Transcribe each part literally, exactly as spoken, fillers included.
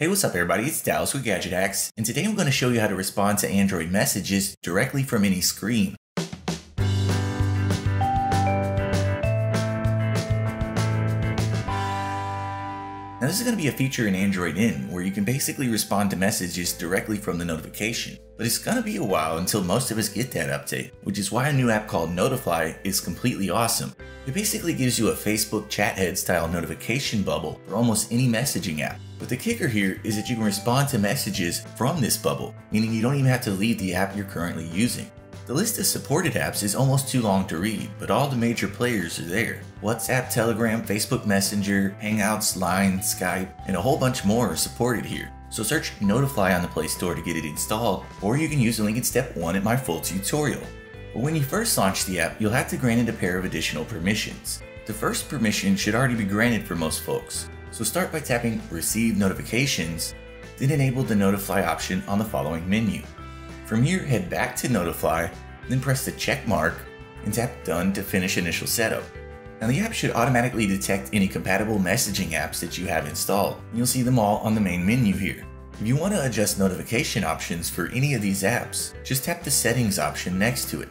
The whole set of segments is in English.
Hey, what's up everybody? It's Dallas with Gadget Hacks, and today I'm going to show you how to respond to Android messages directly from any screen. Now this is going to be a feature in Android N where you can basically respond to messages directly from the notification, but it's going to be a while until most of us get that update, which is why a new app called Notifly is completely awesome. It basically gives you a Facebook chat head style notification bubble for almost any messaging app, but the kicker here is that you can respond to messages from this bubble, meaning you don't even have to leave the app you're currently using. The list of supported apps is almost too long to read, but all the major players are there. WhatsApp, Telegram, Facebook Messenger, Hangouts, Line, Skype, and a whole bunch more are supported here. So search Notifly on the Play Store to get it installed, or you can use the link in step one in my full tutorial. But when you first launch the app, you'll have to grant it a pair of additional permissions. The first permission should already be granted for most folks. So start by tapping Receive Notifications, then enable the Notify option on the following menu. From here, head back to Notifly, then press the check mark and tap Done to finish initial setup. Now the app should automatically detect any compatible messaging apps that you have installed, and you'll see them all on the main menu here. If you want to adjust notification options for any of these apps, just tap the Settings option next to it.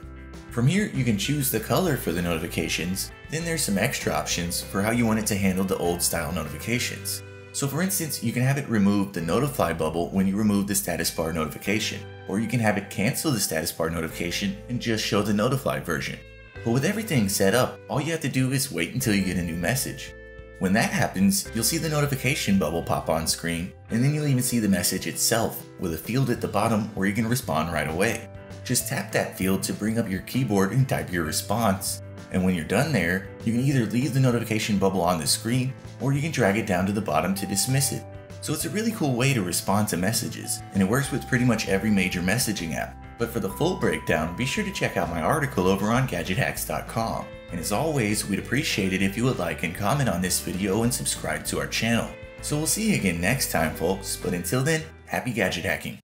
From here, you can choose the color for the notifications, then there's some extra options for how you want it to handle the old style notifications. So for instance, you can have it remove the Notify bubble when you remove the status bar notification, or you can have it cancel the status bar notification and just show the Notify version. But with everything set up, all you have to do is wait until you get a new message. When that happens, you'll see the notification bubble pop on screen, and then you'll even see the message itself with a field at the bottom where you can respond right away. Just tap that field to bring up your keyboard and type your response. And when you're done there, you can either leave the notification bubble on the screen, or you can drag it down to the bottom to dismiss it. So it's a really cool way to respond to messages, and it works with pretty much every major messaging app. But for the full breakdown, be sure to check out my article over on Gadget Hacks dot com. And as always, we'd appreciate it if you would like and comment on this video and subscribe to our channel. So we'll see you again next time, folks, but until then, happy gadget hacking.